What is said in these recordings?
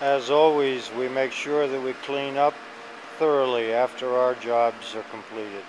As always, we make sure that we clean up thoroughly after our jobs are completed.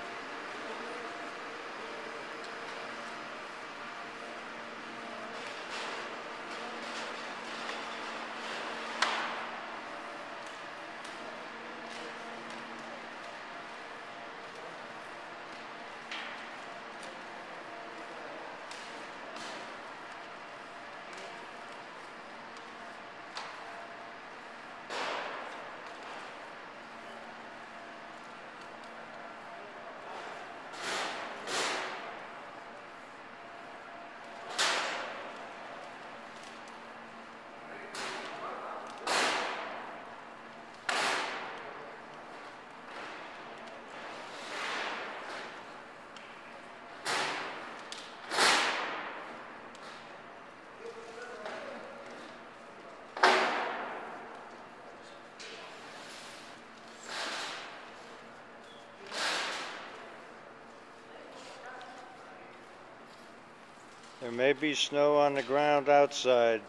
There may be snow on the ground outside,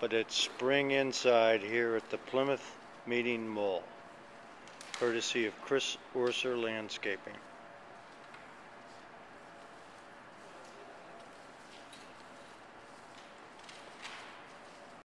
but it's spring inside here at the Plymouth Meeting Mall, courtesy of Chris Orser Landscaping.